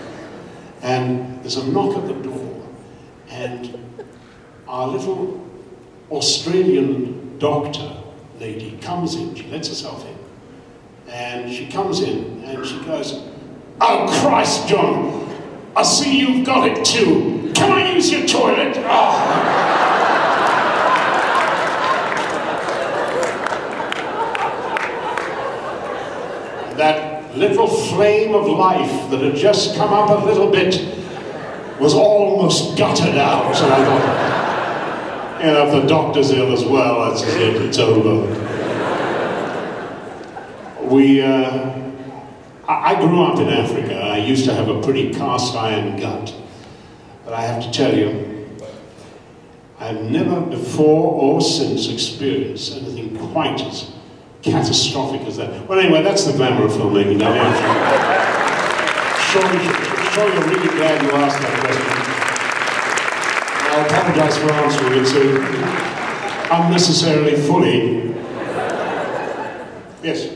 And there's a knock at the door, and our little Australian doctor lady comes in. She lets herself in. And she comes in and she goes, "Oh Christ, John, I see you've got it too. Can I use your toilet?" Oh. That little flame of life that had just come up a little bit was almost gutted out. So I thought, you know, if the doctor's ill as well, that's it, it's over. We, uh, I grew up in Africa. I used to have a pretty cast iron gut. But I have to tell you, I've never before or since experienced anything quite as catastrophic as that. Well, anyway, that's the glamour of filmmaking. I mean, sure, sure you're really glad you asked that question. I'll apologize for answering it so unnecessarily fully. Yes.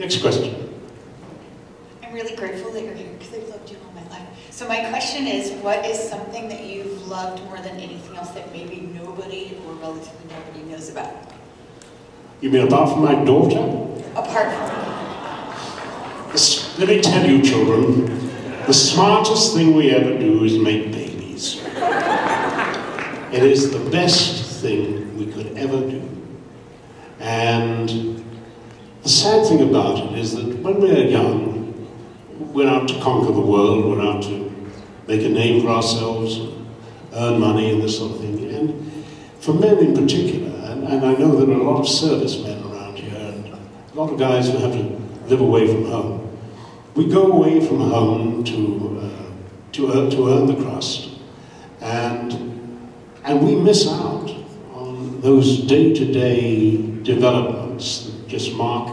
Next question. I'm really grateful that you're here because I've loved you all my life. So my question is, what is something that you've loved more than anything else that maybe nobody or relatively nobody knows about? You mean apart from my daughter? Apart from. Let me tell you, children, the smartest thing we ever do is make babies. It is the best thing we could ever do. And the sad thing about it is that when we're young, we're out to conquer the world, we're out to make a name for ourselves, earn money and this sort of thing. And for men in particular, and I know there are a lot of servicemen around here, and a lot of guys who have to live away from home. we go away from home to uh, to, earn, to earn the crust, and and we miss out on those day-to-day developments that just mark,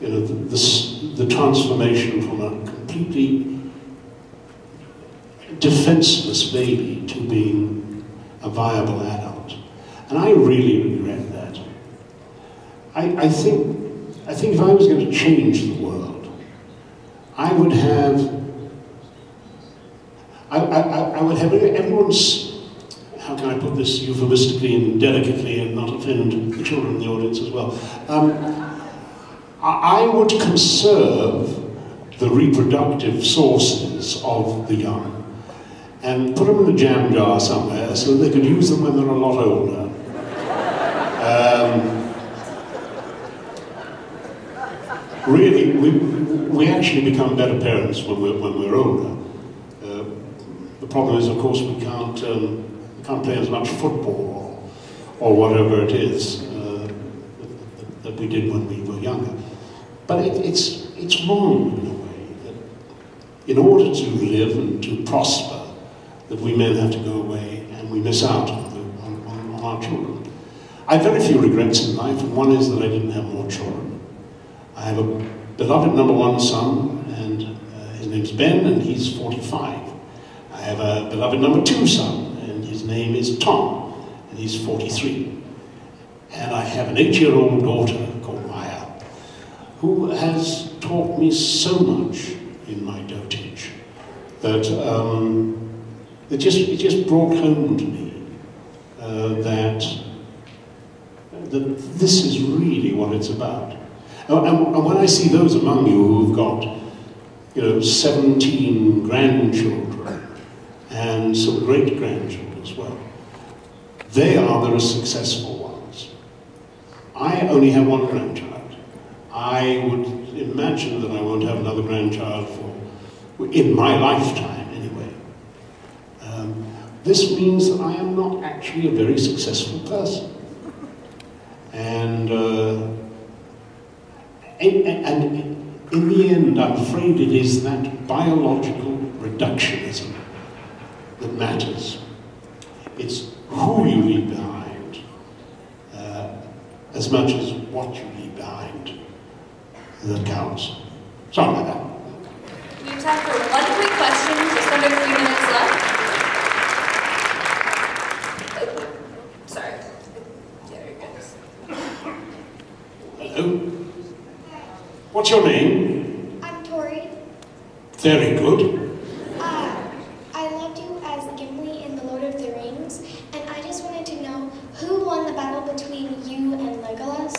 you know, the, the, the transformation from a completely defenseless baby to being a viable adult. And I really regret that. I, I think I think if I was going to change the world, I would have I, I, I would have everyone's, how can I put this euphemistically and delicately and not offend the children in the audience as well, um, I, I would conserve the reproductive sources of the young and put them in a jam jar somewhere so that they could use them when they're a lot older. Um, really, we, we actually become better parents when we're, when we're older. Uh, the problem is, of course, we can't, um, we can't play as much football or, or whatever it is uh, that, that we did when we were younger. But it, it's, it's wrong in a way that in order to live and to prosper, that we men have to go away and we miss out on, the, on, on, on our children. I have very few regrets in life, and one is that I didn't have more children. I have a beloved number one son, and uh, his name's Ben, and he's forty-five. I have a beloved number two son, and his name is Tom, and he's forty-three. And I have an eight-year-old daughter called Maya, who has taught me so much in my dotage that um, It just, it just brought home to me uh, that, that this is really what it's about. And, and when I see those among you who've got, you know, seventeen grandchildren and some great-grandchildren as well, they are the successful ones. I only have one grandchild. I would imagine that I won't have another grandchild for, in my lifetime. This means that I am not actually a very successful person. And, uh, and, and in the end, I'm afraid it is that biological reductionism that matters. It's who you leave behind uh, as much as what you leave behind that counts. Sorry about that. We have time for one quick question, just under three minutes left. What's your name? I'm Tori. Very good. Uh, I loved you as Gimli in The Lord of the Rings, and I just wanted to know who won the battle between you and Legolas?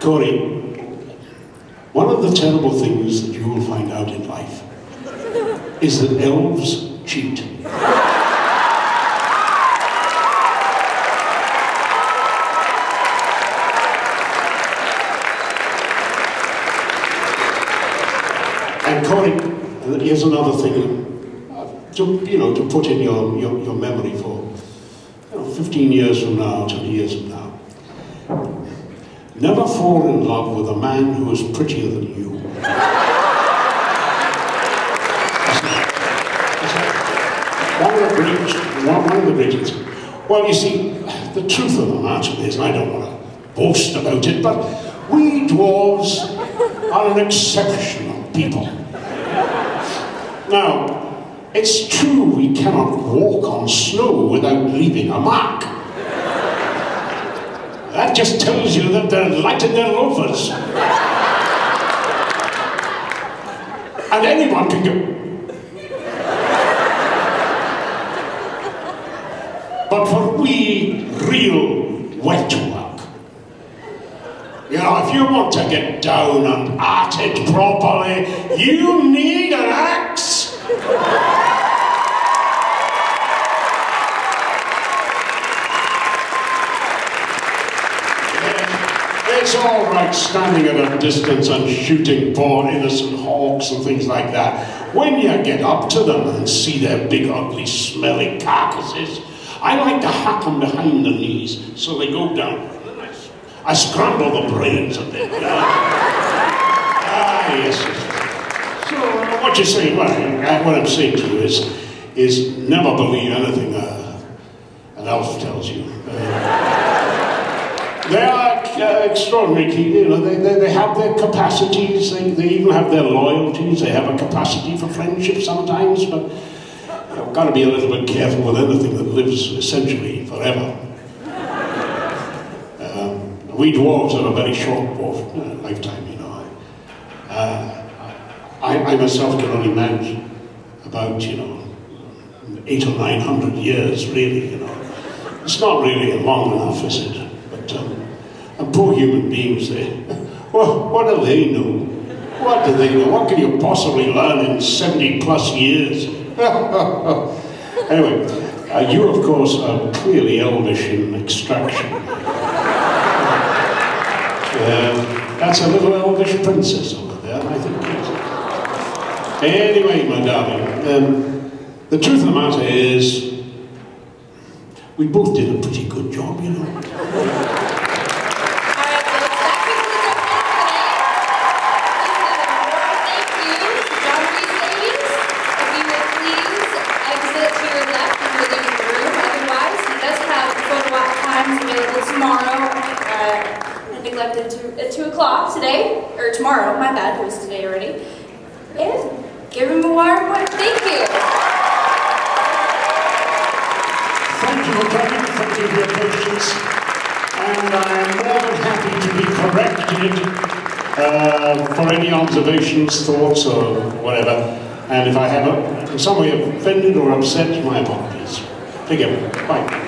Tori, one of the terrible things that you will find out in life is that elves cheat. Here's another thing uh, to, you know, to put in your, your, your memory for, you know, fifteen years from now, twenty years from now. Never fall in love with a man who is prettier than you. One of the great, one, one of the greatest. Well, you see, the truth of the matter is, and I don't want to boast about it, but we dwarves are an exceptional people. Now, it's true we cannot walk on snow without leaving a mark. That just tells you that they're light in their loafers. And anyone can go. But for we real wet work, you know, if you want to get down and at it properly, you need an axe. Yeah, it's all right standing at a distance and shooting poor innocent hawks and things like that. When you get up to them and see their big, ugly, smelly carcasses, I like to hack them behind the knees so they go down. And then I, I scramble the brains a bit. Ah, yes. So what you're saying, well, what I'm saying to you is, is never believe anything uh, an elf tells you. Uh, they are uh, extraordinary people, you know, they, they, they have their capacities, they, they even have their loyalties, they have a capacity for friendship sometimes, but you've got to be a little bit careful with anything that lives essentially forever. Um, we dwarves have a very short dwarf, uh, lifetime, you know. Uh, I, I myself can only manage about, you know, eight or nine hundred years, really, you know. It's not really long enough, is it? But, um, and poor human beings, they, well, what do they know? What do they know? What can you possibly learn in seventy plus years? Anyway, uh, you, of course, are clearly elvish in extraction. Uh, that's a little elvish princess over there, I think. Anyway, my darling, um, the truth of the matter is, we both did a pretty good job, you know. All right, well, that concludes our program today. Thank you to John Rhys-Davies. If you would please exit to your left if you're leaving the room. Otherwise, he does have photo op times available tomorrow. Uh, I neglected to, at two o'clock today, or tomorrow, my bad, it was today already. And give him a warm welcome. Thank you. Thank you for your patience, and I'm more than happy to be corrected uh, for any observations, thoughts, or whatever. And if I have a, in some way offended or upset, my apologies. Take care. Bye.